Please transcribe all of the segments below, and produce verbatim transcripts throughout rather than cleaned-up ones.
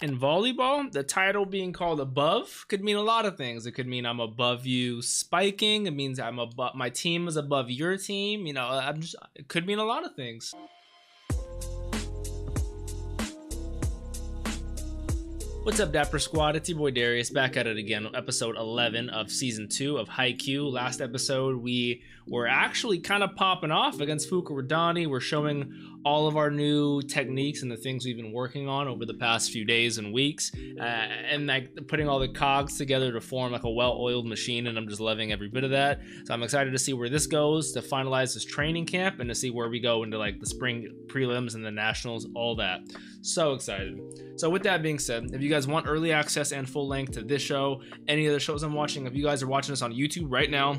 In volleyball, the title being called above could mean a lot of things. It could mean I'm above you spiking. It means I'm above, my team is above your team. You know, I'm just, it could mean a lot of things. What's up, Dapper Squad? It's your boy Darius, back at it again, episode eleven of Season two of Haikyuu. Last episode, we were actually kind of popping off against Fukurōdani. We're showing all of our new techniques and the things we've been working on over the past few days and weeks, uh, and like putting all the cogs together to form like a well-oiled machine, and I'm just loving every bit of that. So I'm excited to see where this goes, to finalize this training camp, and to see where we go into like the spring prelims and the nationals, all that. So excited. So with that being said, if you guys want early access and full length to this show, any other shows I'm watching, if you guys are watching us on YouTube right now,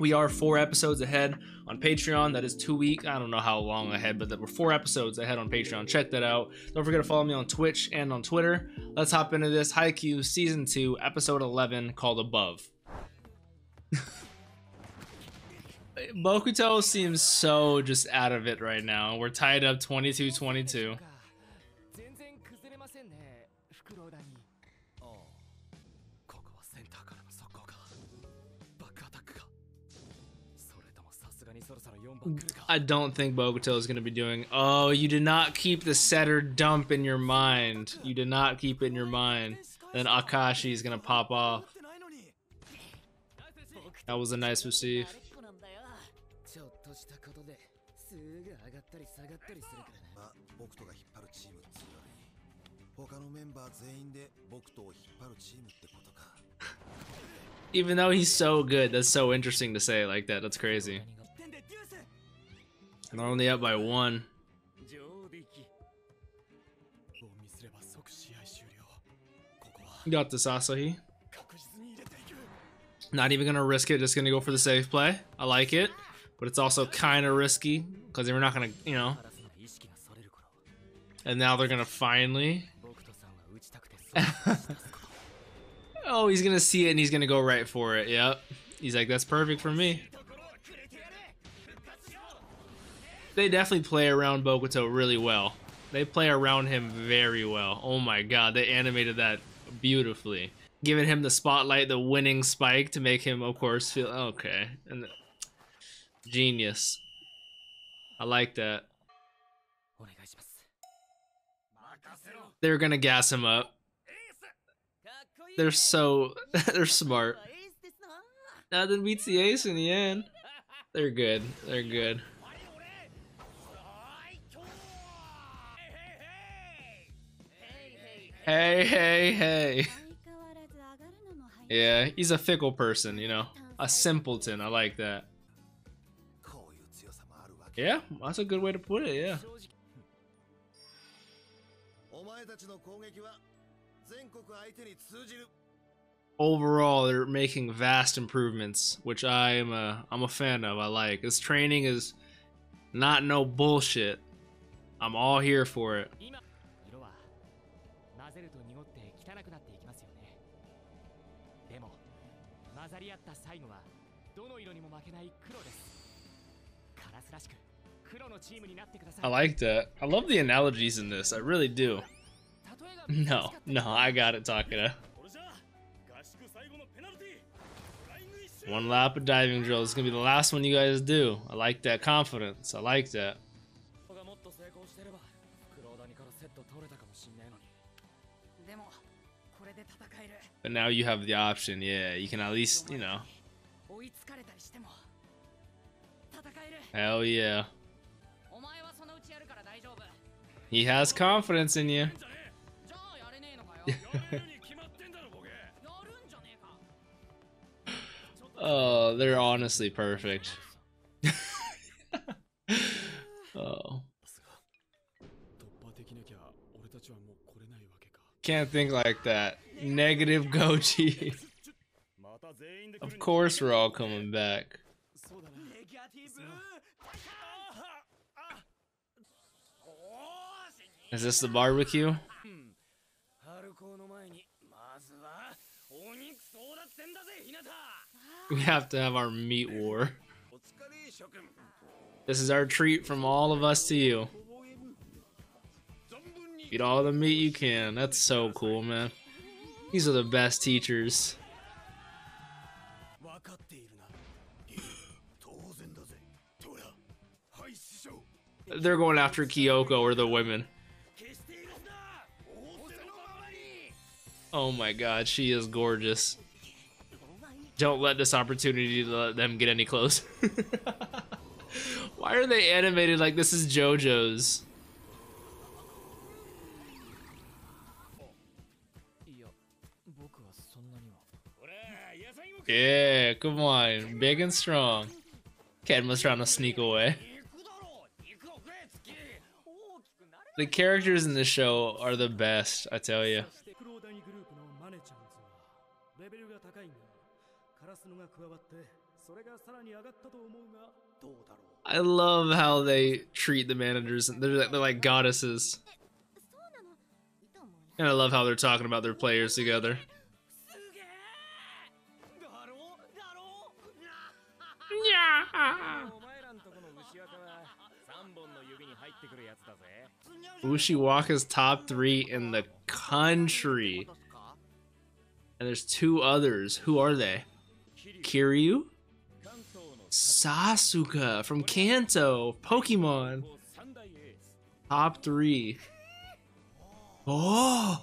we are four episodes ahead on Patreon. That is two weeks, I don't know how long ahead, but that we're four episodes ahead on Patreon. Check that out. Don't forget to follow me on Twitch and on Twitter. Let's hop into this Haikyuu Season two, Episode eleven, called Above. Bokuto seems so just out of it right now. We're tied up twenty-two twenty-two. I don't think Bokuto is going to be doing... Oh, you did not keep the setter dump in your mind. You did not keep it in your mind. Then Akashi is going to pop off. That was a nice receive. Even though he's so good, that's so interesting to say like that. That's crazy. And they're only up by one. Got this, Asahi. Not even gonna risk it, just gonna go for the safe play. I like it, but it's also kind of risky because they were not gonna, you know. And now they're gonna finally. Oh, he's gonna see it and he's gonna go right for it. Yep. He's like, that's perfect for me. They definitely play around Bokuto really well. They play around him very well. Oh my god, they animated that beautifully. Giving him the spotlight, the winning spike to make him, of course, feel okay. And the... Genius. I like that. They're gonna gas him up. They're so... they're smart. Nothing beats the ace in the end. They're good. They're good. Hey, hey, hey. Yeah, he's a fickle person, you know. A simpleton, I like that. Yeah, that's a good way to put it, yeah. Overall, they're making vast improvements, which I am a, I'm a fan of, I like. This training is not no bullshit. I'm all here for it. I like that. I love the analogies in this. I really do. No, no, I got it, Takeda. One lap of diving drill. It's gonna be the last one you guys do. I like that confidence. I like that. But now you have the option. Yeah, you can at least, you know. Hell yeah. He has confidence in you. Oh, they're honestly perfect. Oh. Can't think like that. Negative Goji. Of course we're all coming back. Is this the barbecue? We have to have our meat war. This is our treat from all of us to you. Eat all the meat you can. That's so cool, man. These are the best teachers. They're going after Kyoko or the women. Oh my god, she is gorgeous. Don't let this opportunity to let them get any closer. Why are they animated like this is JoJo's? Yeah, come on. Big and strong. Ken was trying to sneak away. The characters in this show are the best, I tell you. I love how they treat the managers. They're like, they're like goddesses. And I love how they're talking about their players together. Ushiwaka's top three in the country. And there's two others. Who are they? Kiryu? Sasuka from Kanto. Pokemon. Top three. Oh!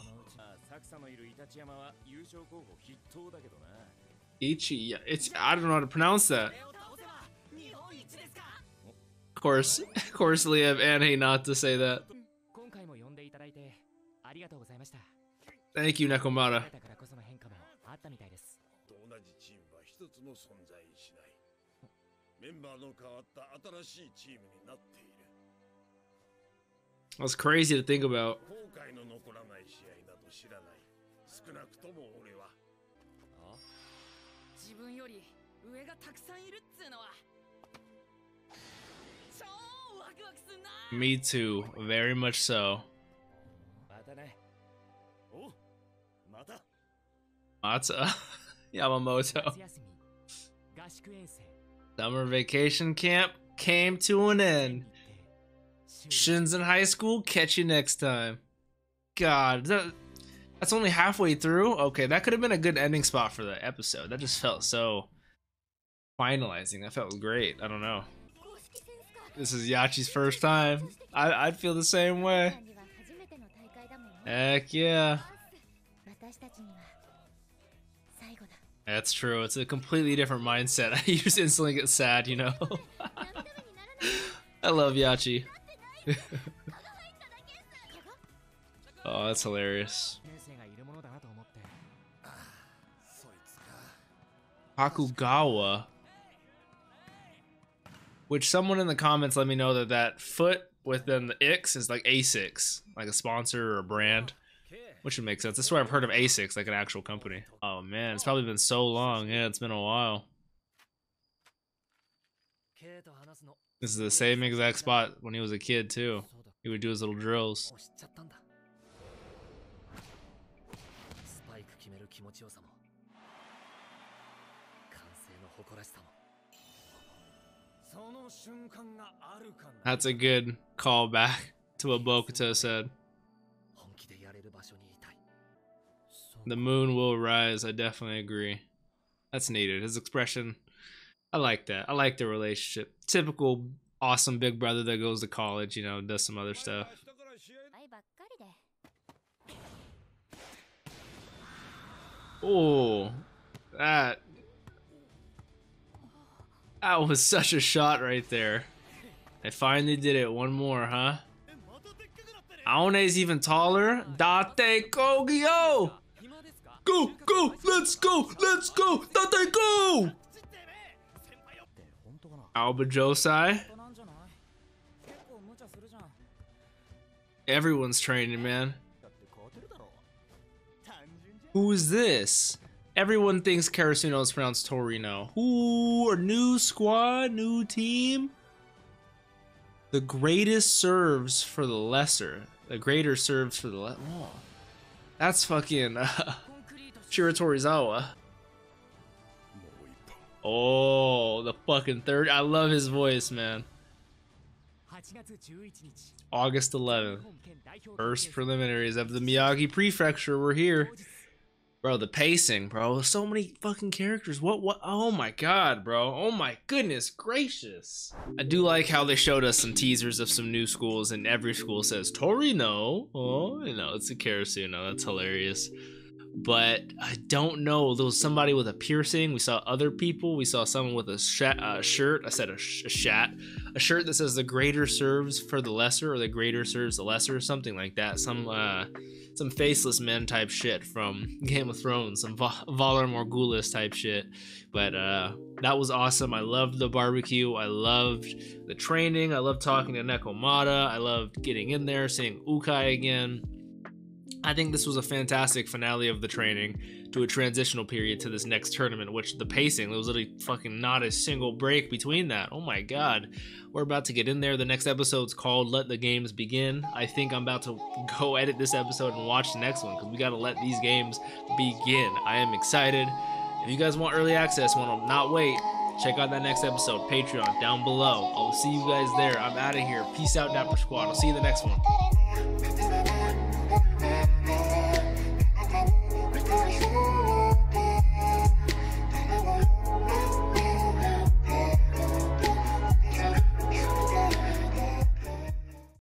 Ichi. It's, I don't know how to pronounce that. Of course, of course, Liam and he not to say that. Thank you, Nekomata. That's crazy to think about. Me too, very much so. Mata. Yamamoto. Summer vacation camp came to an end. Shinzen High School, catch you next time. God, that, that's only halfway through? Okay, that could have been a good ending spot for the episode. That just felt so finalizing. That felt great. I don't know. This is Yachi's first time. I, I'd feel the same way. Heck yeah. That's true. It's a completely different mindset. I just instantly get sad, you know. I love Yachi. Oh, that's hilarious. Hakugawa. Which someone in the comments let me know that that foot within the X is like Asics, like a sponsor or a brand, which would make sense. That's where I've heard of Asics, like an actual company. Oh man, it's probably been so long. Yeah, it's been a while. This is the same exact spot when he was a kid too. He would do his little drills. That's a good callback to what Bokuto said. The moon will rise. I definitely agree. That's needed. His expression. I like that. I like the relationship. Typical awesome big brother that goes to college, you know, does some other stuff. Oh, that. That was such a shot right there. They finally did it. One more, huh? Aone's even taller. Date Kogio! Go, go, let's go, let's go, Date go! Aoba Josai. Everyone's training, man. Who is this? Everyone thinks Karasuno is pronounced Torino. Ooh, a new squad, new team. The greatest serves for the lesser. The greater serves for the le- oh. That's fucking uh, Shiratorizawa. Oh, the fucking third. I love his voice, man. August eleventh. First preliminaries of the Miyagi Prefecture. We're here. Bro, the pacing, bro. So many fucking characters. What, what? Oh my god, bro. Oh my goodness gracious. I do like how they showed us some teasers of some new schools, and every school says Torino. Oh, you know, it's a Karasuno. That's hilarious. But I don't know. There was somebody with a piercing. We saw other people. We saw someone with a sh uh, shirt. I said a, sh a shat. A shirt that says the greater serves for the lesser, or the greater serves the lesser, or something like that. Some uh, some faceless men type shit from Game of Thrones. Some Va Valar Morghulis type shit. But uh, that was awesome. I loved the barbecue. I loved the training. I loved talking to Nekomata. I loved getting in there, seeing Ukai again. I think this was a fantastic finale of the training to a transitional period to this next tournament, which the pacing, there was literally fucking not a single break between that. Oh my god. We're about to get in there. The next episode's called Let the Games Begin. I think I'm about to go edit this episode and watch the next one, because we got to let these games begin. I am excited. If you guys want early access, want to not wait, check out that next episode, Patreon, down below. I'll see you guys there. I'm out of here. Peace out, Dapper Squad. I'll see you in the next one.